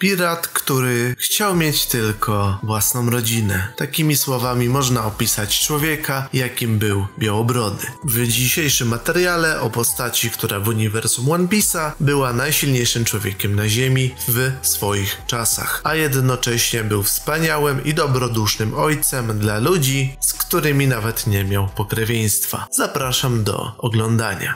Pirat, który chciał mieć tylko własną rodzinę. Takimi słowami można opisać człowieka, jakim był Białobrody. W dzisiejszym materiale o postaci, która w uniwersum One Piece'a była najsilniejszym człowiekiem na ziemi w swoich czasach, a jednocześnie był wspaniałym i dobrodusznym ojcem dla ludzi, z którymi nawet nie miał pokrewieństwa. Zapraszam do oglądania.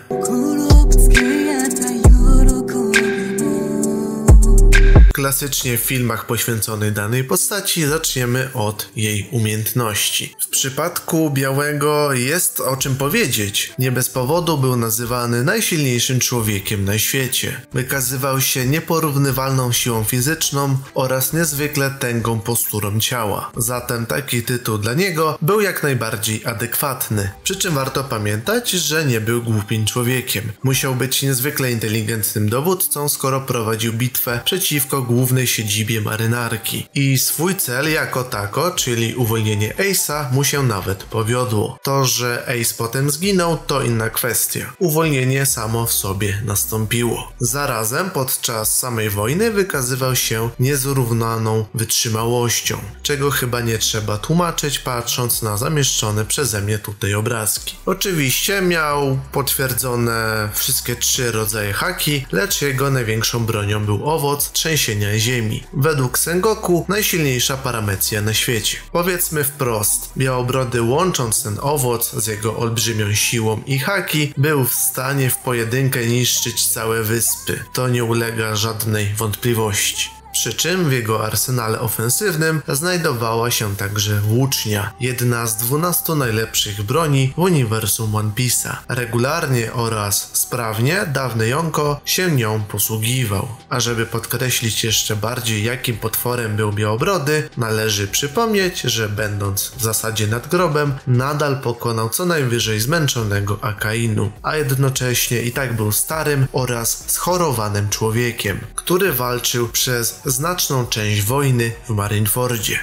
Klasycznie w filmach poświęconych danej postaci zaczniemy od jej umiejętności. W przypadku Białego jest o czym powiedzieć. Nie bez powodu był nazywany najsilniejszym człowiekiem na świecie. Wykazywał się nieporównywalną siłą fizyczną oraz niezwykle tęgą posturą ciała. Zatem taki tytuł dla niego był jak najbardziej adekwatny. Przy czym warto pamiętać, że nie był głupim człowiekiem. Musiał być niezwykle inteligentnym dowódcą, skoro prowadził bitwę przeciwko głównej siedzibie marynarki. I swój cel jako tako, czyli uwolnienie Ace'a, mu się nawet powiodło. To, że Ace potem zginął, to inna kwestia. Uwolnienie samo w sobie nastąpiło. Zarazem podczas samej wojny wykazywał się niezrównaną wytrzymałością, czego chyba nie trzeba tłumaczyć, patrząc na zamieszczone przeze mnie tutaj obrazki. Oczywiście miał potwierdzone wszystkie 3 rodzaje haki, lecz jego największą bronią był owoc trzęsienia ziemi. Według Sengoku najsilniejsza paramecja na świecie. Powiedzmy wprost, Białobrody, łącząc ten owoc z jego olbrzymią siłą i haki, był w stanie w pojedynkę niszczyć całe wyspy. To nie ulega żadnej wątpliwości. Przy czym w jego arsenale ofensywnym znajdowała się także włócznia, jedna z 12 najlepszych broni w uniwersum One Piece'a. Regularnie oraz sprawnie dawny Yonko się nią posługiwał. A żeby podkreślić jeszcze bardziej, jakim potworem był Białobrody, należy przypomnieć, że będąc w zasadzie nad grobem, nadal pokonał co najwyżej zmęczonego Akainu, a jednocześnie i tak był starym oraz schorowanym człowiekiem, który walczył przez znaczną część wojny w Marinefordzie.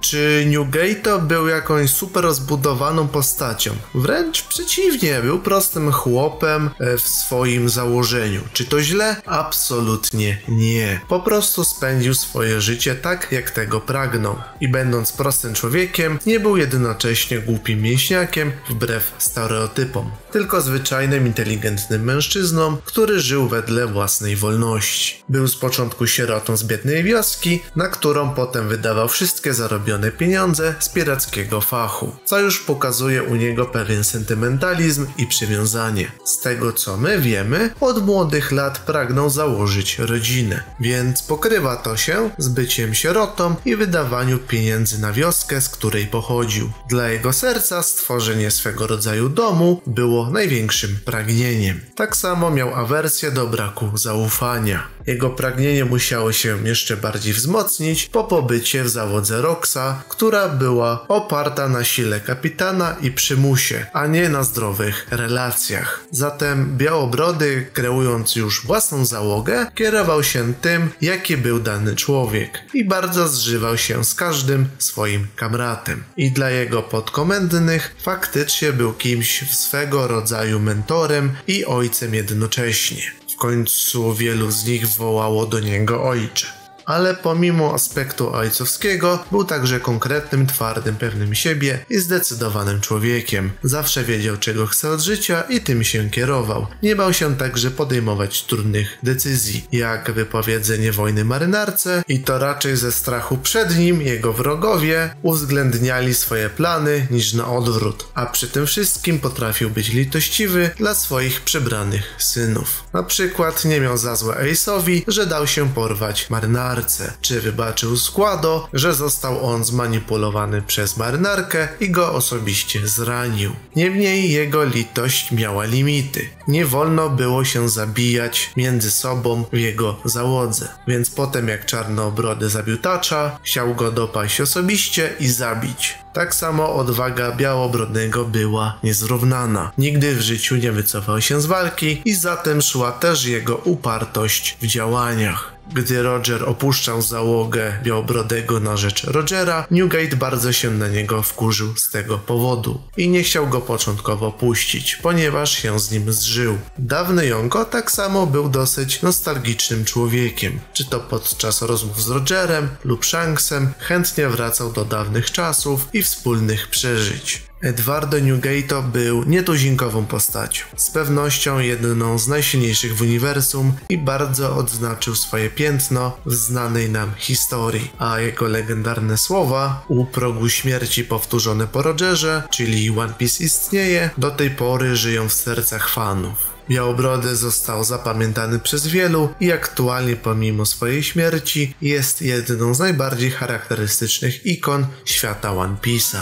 Czy Newgate był jakąś super rozbudowaną postacią? Wręcz przeciwnie, był prostym chłopem w swoim założeniu. Czy to źle? Absolutnie nie. Po prostu spędził swoje życie tak, jak tego pragnął. I będąc prostym człowiekiem, nie był jednocześnie głupim mięśniakiem, wbrew stereotypom. Tylko zwyczajnym, inteligentnym mężczyzną, który żył wedle własnej wolności. Był z początku sierotą z biednej wioski, na którą potem wydawał wszystkie zarobione pieniądze z pirackiego fachu, co już pokazuje u niego pewien sentymentalizm i przywiązanie. Z tego co my wiemy, od młodych lat pragnął założyć rodzinę, więc pokrywa to się z byciem sierotą i wydawaniu pieniędzy na wioskę, z której pochodził. Dla jego serca stworzenie swego rodzaju domu było największym pragnieniem. Tak samo miał awersję do braku zaufania. Jego pragnienie musiało się jeszcze bardziej wzmocnić po pobycie w załodze Rocksa, która była oparta na sile kapitana i przymusie, a nie na zdrowych relacjach. Zatem Białobrody, kreując już własną załogę, kierował się tym, jaki był dany człowiek i bardzo zżywał się z każdym swoim kamratem. I dla jego podkomendnych faktycznie był kimś swego rodzaju mentorem i ojcem jednocześnie. W końcu wielu z nich wołało do niego ojcze. Ale pomimo aspektu ojcowskiego był także konkretnym, twardym, pewnym siebie i zdecydowanym człowiekiem. Zawsze wiedział, czego chce od życia i tym się kierował. Nie bał się także podejmować trudnych decyzji, jak wypowiedzenie wojny marynarce, i to raczej ze strachu przed nim jego wrogowie uwzględniali swoje plany niż na odwrót, a przy tym wszystkim potrafił być litościwy dla swoich przybranych synów. Na przykład nie miał za złe Ace'owi, że dał się porwać marynarce, czy wybaczył Składo, że został on zmanipulowany przez marynarkę i go osobiście zranił. Niemniej jego litość miała limity. Nie wolno było się zabijać między sobą w jego załodze, więc potem jak Czarnobrody zabił Tacza, chciał go dopaść osobiście i zabić. Tak samo odwaga Białobrodnego była niezrównana. Nigdy w życiu nie wycofał się z walki i za tym szła też jego upartość w działaniach. Gdy Roger opuszczał załogę Białobrodego na rzecz Rogera, Newgate bardzo się na niego wkurzył z tego powodu i nie chciał go początkowo puścić, ponieważ się z nim zżył. Dawny Yonko tak samo był dosyć nostalgicznym człowiekiem. Czy to podczas rozmów z Rogerem lub Shanksem chętnie wracał do dawnych czasów i wspólnych przeżyć. Eduardo Newgate był nietuzinkową postacią, z pewnością jedną z najsilniejszych w uniwersum i bardzo odznaczył swoje piętno w znanej nam historii, a jego legendarne słowa u progu śmierci powtórzone po Rogerze, czyli One Piece istnieje, do tej pory żyją w sercach fanów. Białobrody został zapamiętany przez wielu i aktualnie pomimo swojej śmierci jest jedną z najbardziej charakterystycznych ikon świata One Piece'a.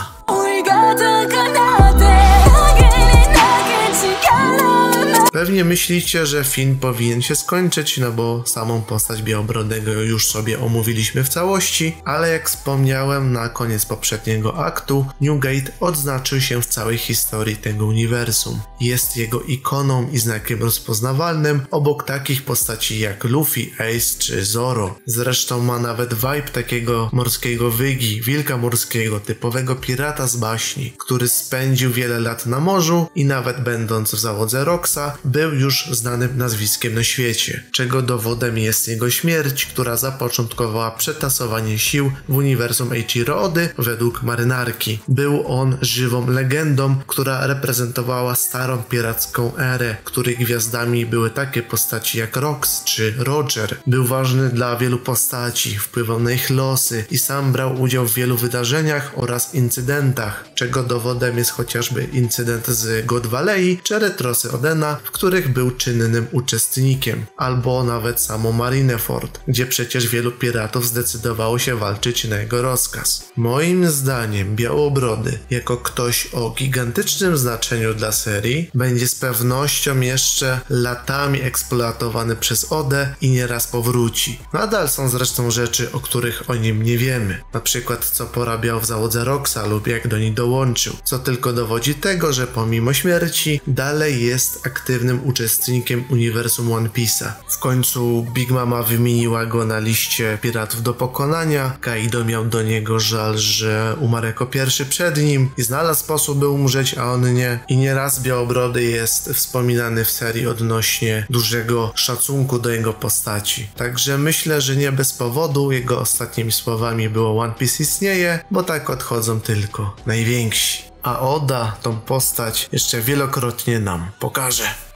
Pewnie myślicie, że film powinien się skończyć, no bo samą postać Białobrodego już sobie omówiliśmy w całości, ale jak wspomniałem na koniec poprzedniego aktu, Newgate odznaczył się w całej historii tego uniwersum. Jest jego ikoną i znakiem rozpoznawalnym obok takich postaci jak Luffy, Ace czy Zoro. Zresztą ma nawet vibe takiego morskiego wygi, wilka morskiego, typowego pirata z baśni, który spędził wiele lat na morzu i nawet będąc w załodze Rocksa, był już znanym nazwiskiem na świecie, czego dowodem jest jego śmierć, która zapoczątkowała przetasowanie sił w uniwersum Eiichiro Ody według marynarki. Był on żywą legendą, która reprezentowała starą piracką erę, której gwiazdami były takie postaci jak Rocks czy Roger. Był ważny dla wielu postaci, wpływał na ich losy i sam brał udział w wielu wydarzeniach oraz incydentach, czego dowodem jest chociażby incydent z God Valley czy retrosy Odena, w których był czynnym uczestnikiem, albo nawet samo Marineford, gdzie przecież wielu piratów zdecydowało się walczyć na jego rozkaz. Moim zdaniem Białobrody, jako ktoś o gigantycznym znaczeniu dla serii, będzie z pewnością jeszcze latami eksploatowany przez Odę i nieraz powróci. Nadal są zresztą rzeczy, o których o nim nie wiemy, na przykład co porabiał w załodze Rocksa lub jak do niej dołączył, co tylko dowodzi tego, że pomimo śmierci dalej jest aktywnym uczestnikiem uniwersum One Piece'a. W końcu Big Mama wymieniła go na liście piratów do pokonania, Kaido miał do niego żal, że umarł jako pierwszy przed nim i znalazł sposób, by umrzeć, a on nie. I nieraz Białobrody jest wspominany w serii odnośnie dużego szacunku do jego postaci. Także myślę, że nie bez powodu jego ostatnimi słowami było One Piece istnieje, bo tak odchodzą tylko najwięksi. A Oda tą postać jeszcze wielokrotnie nam pokaże.